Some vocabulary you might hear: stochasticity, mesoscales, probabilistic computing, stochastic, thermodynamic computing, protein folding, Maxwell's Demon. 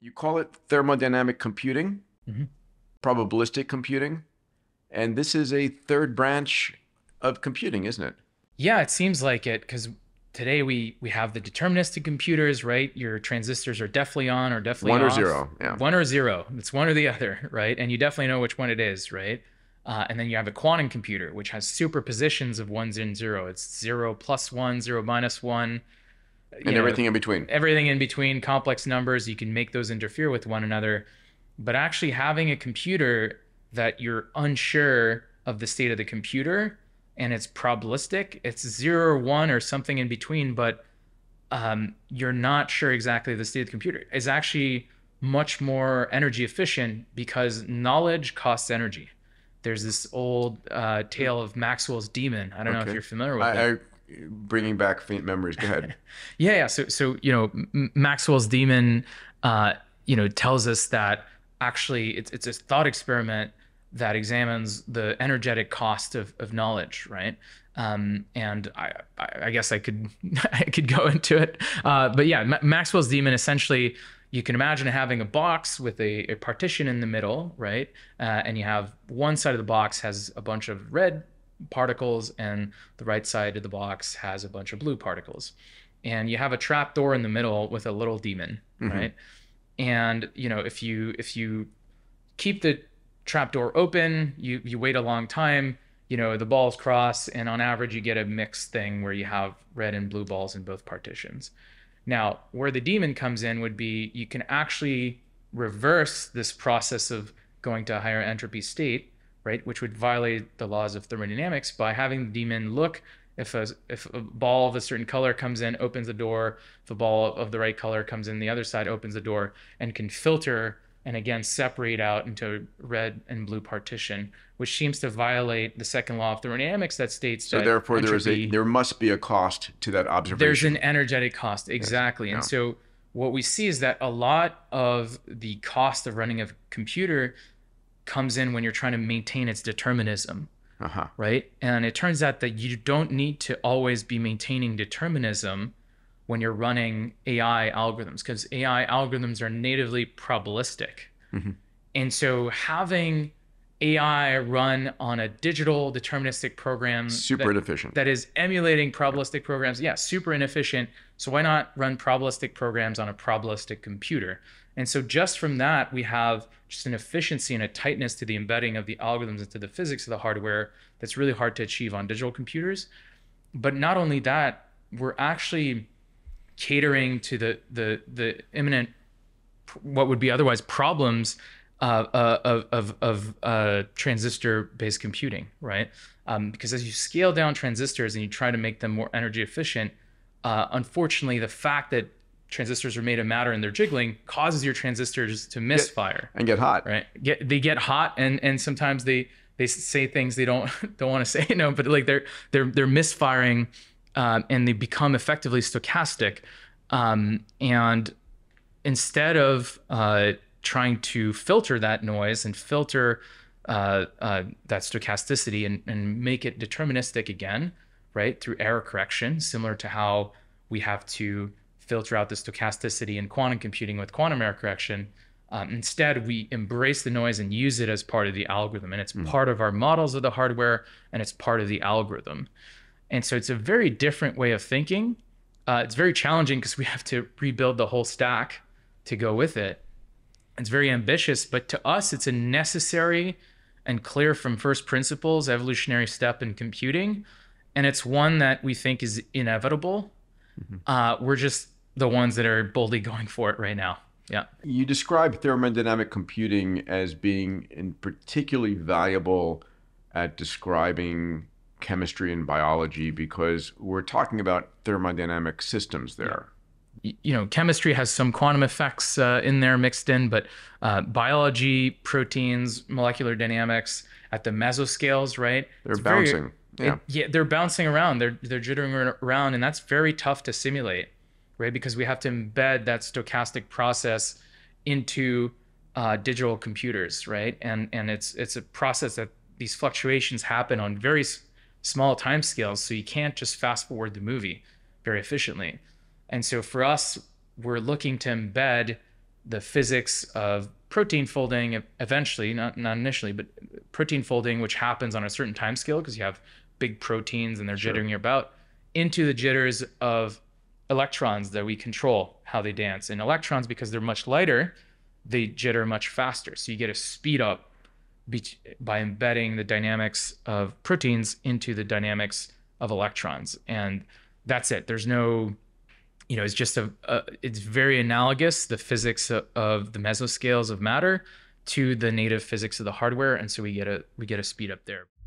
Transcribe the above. You call it thermodynamic computing, probabilistic computing, and this is a third branch of computing, isn't it? Yeah, it seems like it, because today we have the deterministic computers, right? Your transistors are definitely on or definitely off. One or zero, yeah. One or zero, it's one or the other, right? And you definitely know which one it is, right? And then you have a quantum computer, which has superpositions of ones and zero. It's 0 + 1, 0 - 1. And everything in between. Everything in between, complex numbers, you can make those interfere with one another. But actually having a computer that you're unsure of the state of the computer and it's probabilistic, it's 0 or 1 or something in between, but you're not sure exactly the state of the computer, is actually much more energy efficient because knowledge costs energy. There's this old tale of Maxwell's Demon. I don't know if you're familiar with that. Bringing back faint memories. Go ahead. Yeah. So you know, Maxwell's Demon, you know, tells us that actually it's a thought experiment that examines the energetic cost of knowledge, right? And I guess I could go into it, but yeah, Maxwell's Demon essentially. You can imagine having a box with a partition in the middle, right? And you have one side of the box has a bunch of red particles and the right side of the box has a bunch of blue particles. And you have a trap door in the middle with a little demon, right? And you know, if you keep the trap door open, you wait a long time, you know, the balls cross, and on average you get a mixed thing where you have red and blue balls in both partitions. Now, where the demon comes in would be you can actually reverse this process of going to a higher entropy state, right? Which would violate the laws of thermodynamics by having the demon look if a ball of a certain color comes in, opens the door, if a ball of the right color comes in the other side, opens the door, and can filter and again separate out into red and blue partition, which seems to violate the second law of thermodynamics that states that therefore entropy, there must be a cost to that observation. There's an energetic cost, exactly. Yes. And so what we see is that a lot of the cost of running a computer comes in when you're trying to maintain its determinism, right? And it turns out that you don't need to always be maintaining determinism when you're running AI algorithms, because AI algorithms are natively probabilistic. And so having AI run on a digital deterministic program that is emulating probabilistic programs, super inefficient. So why not run probabilistic programs on a probabilistic computer? And so just from that, we have just an efficiency and a tightness to the embedding of the algorithms into the physics of the hardware that's really hard to achieve on digital computers. But not only that, we're actually catering to the imminent, what would be otherwise problems of transistor-based computing, right? Because as you scale down transistors and you try to make them more energy efficient, unfortunately, the fact that transistors are made of matter and they're jiggling causes your transistors to misfire and get hot, right? They get hot, and sometimes they say things they don't want to say, but like they're misfiring. And they become effectively stochastic. And instead of trying to filter that noise and filter that stochasticity and make it deterministic again, right, through error correction, similar to how we have to filter out the stochasticity in quantum computing with quantum error correction, instead we embrace the noise and use it as part of the algorithm. And it's part of our models of the hardware, and it's part of the algorithm. And so it's a very different way of thinking. It's very challenging because we have to rebuild the whole stack to go with it. It's very ambitious, but to us, it's a necessary and clear from first principles evolutionary step in computing. And it's one that we think is inevitable. We're just the ones that are boldly going for it right now. Yeah. You describe thermodynamic computing as being particularly valuable at describing chemistry and biology, because we're talking about thermodynamic systems there. You know, chemistry has some quantum effects in there mixed in, but biology, proteins, molecular dynamics at the mesoscales, right? They're bouncing. They're bouncing around. They're jittering around, and that's very tough to simulate, right? Because we have to embed that stochastic process into digital computers, right? And it's a process that these fluctuations happen on very small time scales, so you can't just fast forward the movie very efficiently. And so for us, we're looking to embed the physics of protein folding eventually, not initially, but protein folding, which happens on a certain time scale because you have big proteins and they're sure. jittering about, into the jitters of electrons that we control how they dance. And electrons, because they're much lighter, they jitter much faster. So you get a speed up by embedding the dynamics of proteins into the dynamics of electrons. And that's it. There's no, you know, it's just it's very analogous, the physics of the mesoscales of matter to the native physics of the hardware. And so we get a speed up there.